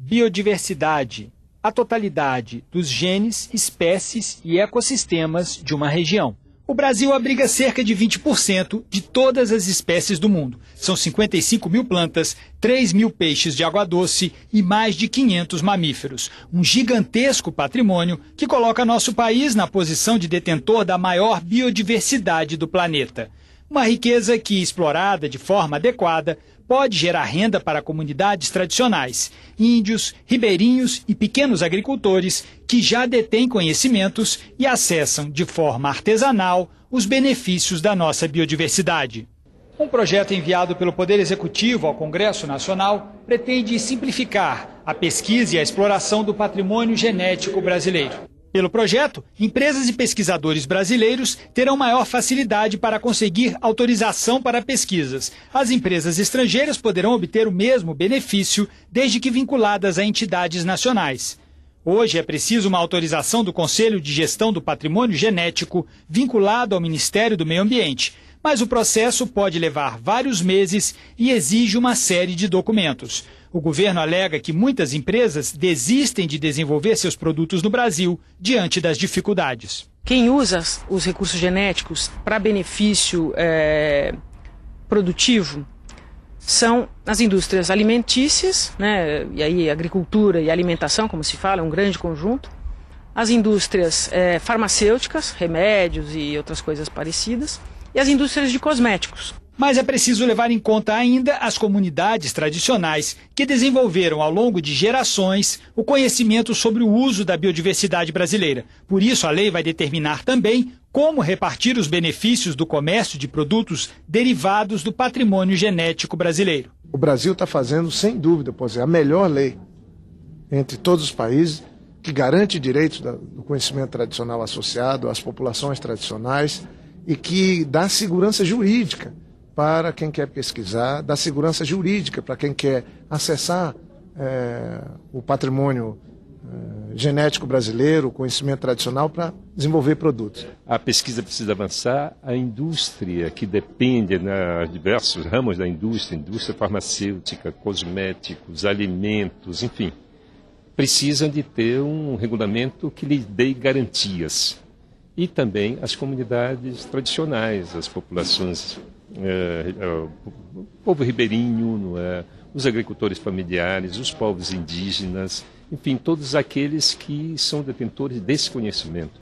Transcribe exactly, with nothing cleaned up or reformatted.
Biodiversidade, a totalidade dos genes, espécies e ecossistemas de uma região. O Brasil abriga cerca de vinte por cento de todas as espécies do mundo. São cinquenta e cinco mil plantas, três mil peixes de água doce e mais de quinhentos mamíferos. Um gigantesco patrimônio que coloca nosso país na posição de detentor da maior biodiversidade do planeta. Uma riqueza que, explorada de forma adequada, pode gerar renda para comunidades tradicionais, índios, ribeirinhos e pequenos agricultores que já detêm conhecimentos e acessam de forma artesanal os benefícios da nossa biodiversidade. Um projeto enviado pelo Poder Executivo ao Congresso Nacional pretende simplificar a pesquisa e a exploração do patrimônio genético brasileiro. Pelo projeto, empresas e pesquisadores brasileiros terão maior facilidade para conseguir autorização para pesquisas. As empresas estrangeiras poderão obter o mesmo benefício, desde que vinculadas a entidades nacionais. Hoje é preciso uma autorização do Conselho de Gestão do Patrimônio Genético, vinculado ao Ministério do Meio Ambiente, mas o processo pode levar vários meses e exige uma série de documentos. O governo alega que muitas empresas desistem de desenvolver seus produtos no Brasil diante das dificuldades. Quem usa os recursos genéticos para benefício é, produtivo são as indústrias alimentícias, né, e aí agricultura e alimentação, como se fala, é um grande conjunto, as indústrias é, farmacêuticas, remédios e outras coisas parecidas, e as indústrias de cosméticos. Mas é preciso levar em conta ainda as comunidades tradicionais que desenvolveram ao longo de gerações o conhecimento sobre o uso da biodiversidade brasileira. Por isso, a lei vai determinar também como repartir os benefícios do comércio de produtos derivados do patrimônio genético brasileiro. O Brasil está fazendo, sem dúvida, pois é a melhor lei entre todos os países que garante direitos do conhecimento tradicional associado às populações tradicionais e que dá segurança jurídica para quem quer pesquisar, dá segurança jurídica para quem quer acessar é, o patrimônio é, genético brasileiro, o conhecimento tradicional, para desenvolver produtos. A pesquisa precisa avançar, a indústria que depende nos diversos ramos da indústria, indústria farmacêutica, cosméticos, alimentos, enfim, precisam de ter um regulamento que lhes dê garantias. E também as comunidades tradicionais, as populações... É, é, o povo ribeirinho, não é? Os agricultores familiares, os povos indígenas, enfim, todos aqueles que são detentores desse conhecimento.